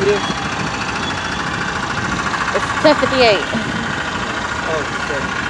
behind you? It's 10:58. Oh, shit.